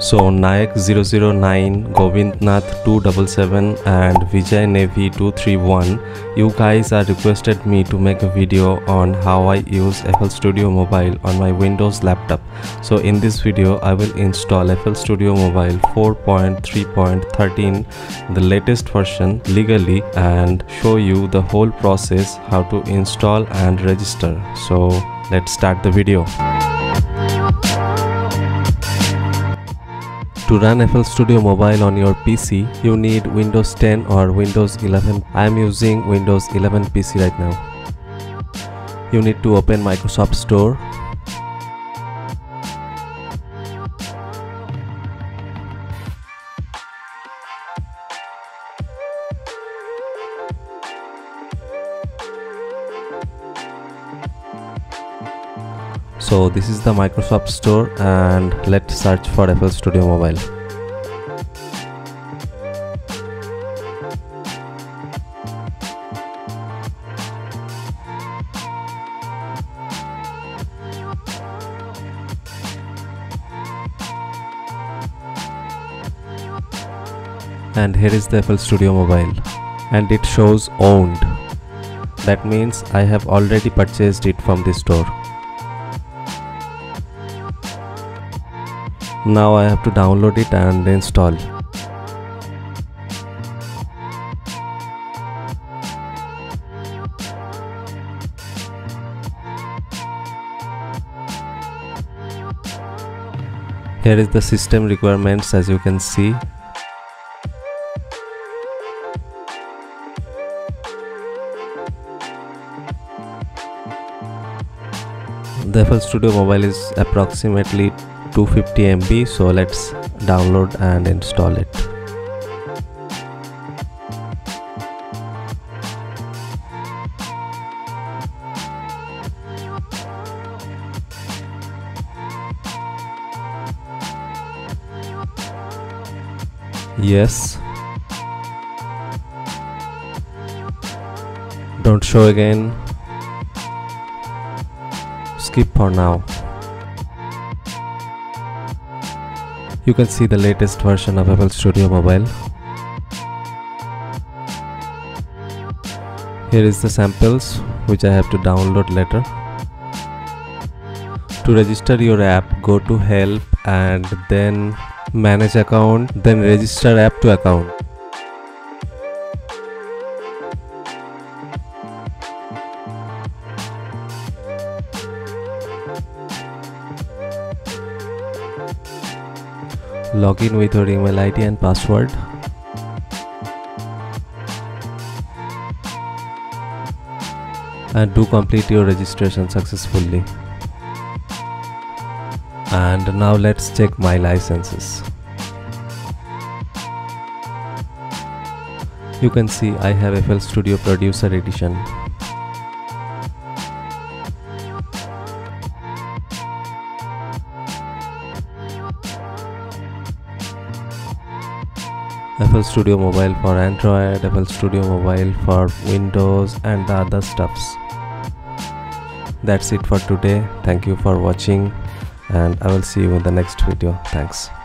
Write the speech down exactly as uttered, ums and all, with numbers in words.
So Nayak zero zero nine, Govindnath two seven seven and Vijay Nevi two three one, you guys are requested me to make a video on how I use F L Studio Mobile on my Windows laptop. So in this video I will install F L Studio Mobile four point three point thirteen, the latest version, legally, and show you the whole process how to install and register. So let's start the video. To run F L Studio Mobile on your P C, you need Windows ten or Windows eleven. I am using Windows eleven P C right now. You need to open Microsoft Store. So this is the Microsoft Store, and let's search for F L Studio Mobile. And here is the F L Studio Mobile, and it shows owned. That means I have already purchased it from this store. Now I have to download it and install. Here is the system requirements, as you can see. The F L Studio Mobile is approximately two hundred fifty megabytes, so let's download and install it. Yes. Don't show again. Skip for now. You can see the latest version of F L Studio Mobile. Here is the samples which I have to download later. To register your app, go to help and then manage account, then register app to account. Log in with your email I D and password. And do complete your registration successfully. And now let's check my licenses. You can see I have F L Studio Producer Edition. F L Studio Mobile for Android, F L Studio Mobile for Windows, and the other stuffs. That's it for today. Thank you for watching, and I will see you in the next video. Thanks.